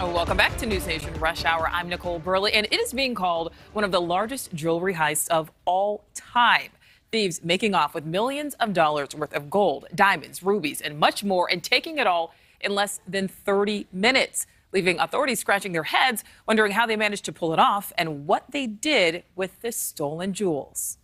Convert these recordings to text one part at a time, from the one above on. Welcome back to News Nation Rush Hour. I'm Nicole Burley, and it is being called one of the largest jewelry heists of all time. Thieves making off with millions of dollars worth of gold, diamonds, rubies, and much more, and taking it all in less than 30 minutes, leaving authorities scratching their heads, wondering how they managed to pull it off and what they did with the stolen jewels.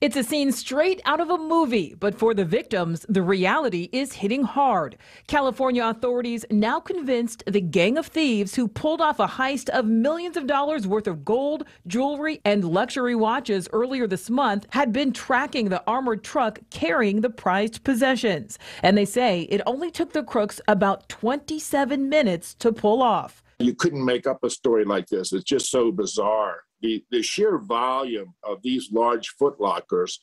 It's a scene straight out of a movie, but for the victims, the reality is hitting hard. California authorities now convinced the gang of thieves who pulled off a heist of millions of dollars worth of gold, jewelry, and luxury watches earlier this month had been tracking the armored truck carrying the prized possessions. And they say it only took the crooks about 27 minutes to pull off. You couldn't make up a story like this. It's just so bizarre. The sheer volume of these large footlockers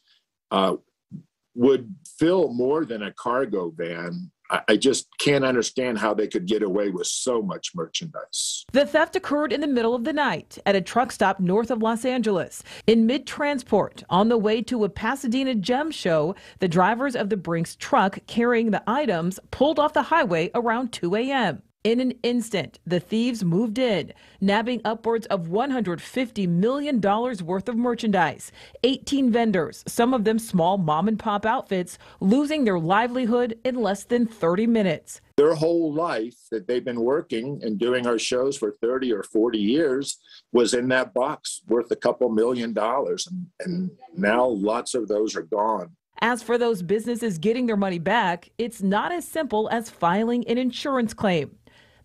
would fill more than a cargo van. I just can't understand how they could get away with so much merchandise. The theft occurred in the middle of the night at a truck stop north of Los Angeles. In mid-transport, on the way to a Pasadena gem show, the drivers of the Brinks truck carrying the items pulled off the highway around 2 a.m. In an instant, the thieves moved in, nabbing upwards of $150 million worth of merchandise. 18 vendors, some of them small mom-and-pop outfits, losing their livelihood in less than 30 minutes. Their whole life that they've been working and doing our shows for 30 or 40 years was in that box worth a couple $1 million, and now lots of those are gone. As for those businesses getting their money back, it's not as simple as filing an insurance claim.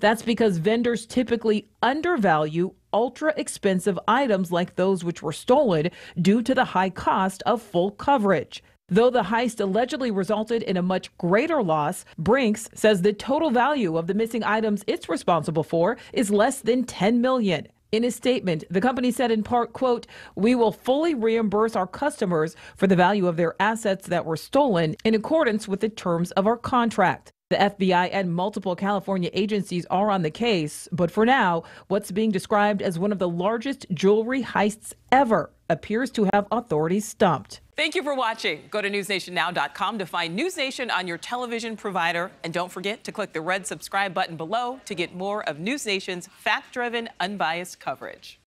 That's because vendors typically undervalue ultra-expensive items like those which were stolen due to the high cost of full coverage. Though the heist allegedly resulted in a much greater loss, Brinks says the total value of the missing items it's responsible for is less than $10 million. In a statement, the company said in part, quote, "We will fully reimburse our customers for the value of their assets that were stolen in accordance with the terms of our contract." The FBI and multiple California agencies are on the case, but for now, what's being described as one of the largest jewelry heists ever appears to have authorities stumped. Thank you for watching. Go to NewsNationNow.com to find News Nation on your television provider. And don't forget to click the red subscribe button below to get more of News Nation's fact-driven, unbiased coverage.